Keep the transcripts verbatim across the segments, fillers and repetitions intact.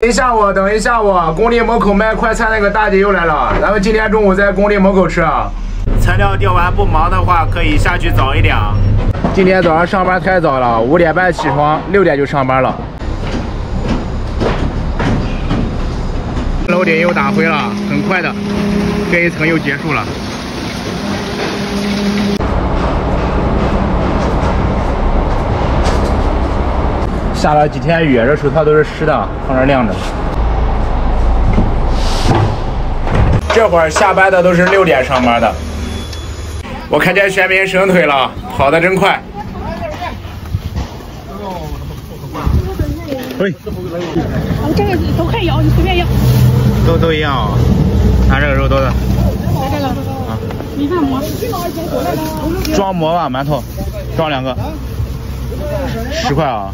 等一下我，等一下我，工地门口卖快餐那个大姐又来了，咱们今天中午在工地门口吃啊。材料调完不忙的话，可以下去早一点啊。今天早上上班太早了，五点半起床，六点就上班了。楼顶又打灰了，很快的，这一层又结束了。 下了几天雨，这手套都是湿的，放这晾着。这会儿下班的都是六点上班的。我看见全民省腿了，跑得真快。喂，我这个都快咬，你随便咬。都都一样啊、哦，拿这个肉多的。拿这个。啊。米饭馍。装馍吧，馒头，装两个。 十块啊！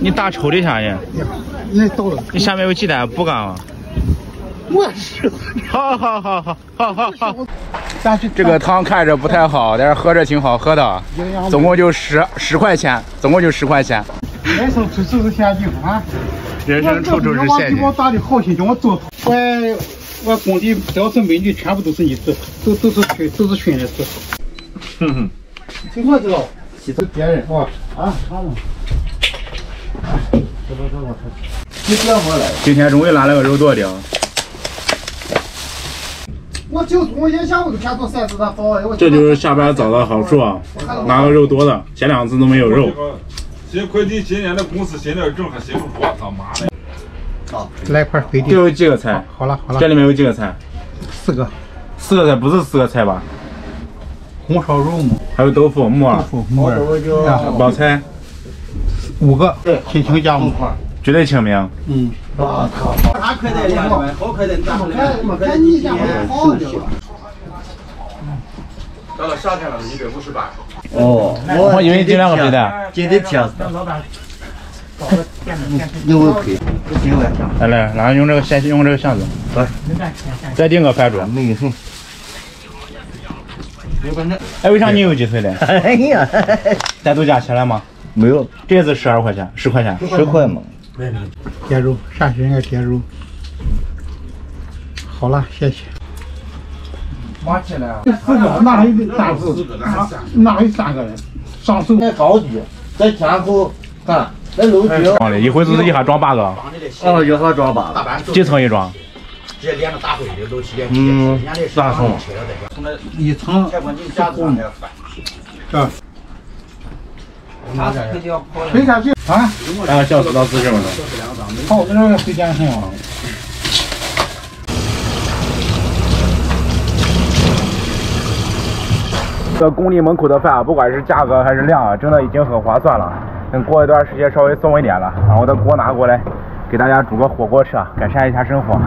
你打抽的啥呀？那到了。你下面有鸡蛋，不干了。我去！好好好好好好好。这个汤看着不太好，但是喝着挺好喝的。总共就十十块钱，总共就十块钱。人生处处是陷阱啊！人生处处是陷阱。我打的好心叫我走。喂。 我工地只要是美女，全部都是你制，都都是群，都是群人制。哼哼，听过这个？洗头别人哦啊，啥呢？走走走，我吃。你干活来？今天终于拿了个肉剁的啊！我就我一下午就看做三次的包了。这就是下班早的好处啊！拿个肉多的，前两次都没有肉。新快递今年的工资新点挣，还寻不着，他妈的！ 来块回地。这有几个菜？好了好了，这里面有几个菜？四个。四个菜不是四个菜吧？红烧肉末，还有豆腐木耳，木耳，包菜，五个。亲情加五块，绝对清明。嗯。我靠！啥快点点？好快点！好快点！好点！到了夏天了，一百五十八。哦，我以为进两个皮蛋，今天天的。 有问题，来来，然后用这个先用这个箱子，来，再订个饭桌，没有事。哎，为啥你有鸡腿嘞？哎呀，咱都加钱了吗？没有，这次十二块钱，十块钱，十块嘛。点肉，下去应该点肉。好了，谢谢。忙起来啊！四个，哪有三个？哪有三个人？上次在高举，在前后干。 那楼局装的，一回就是一下装八个。哦，一下装八个。几层一装？直接连着打灰的都直接。嗯，三层。一层。这。推下去啊！半个小时到四十分钟。好，我们这个时间很长。这工地门口的饭，不管是价格还是量啊，真的已经很划算了。 等过一段时间稍微松一点了，然后我的锅拿过来，给大家煮个火锅吃啊，改善一下生活。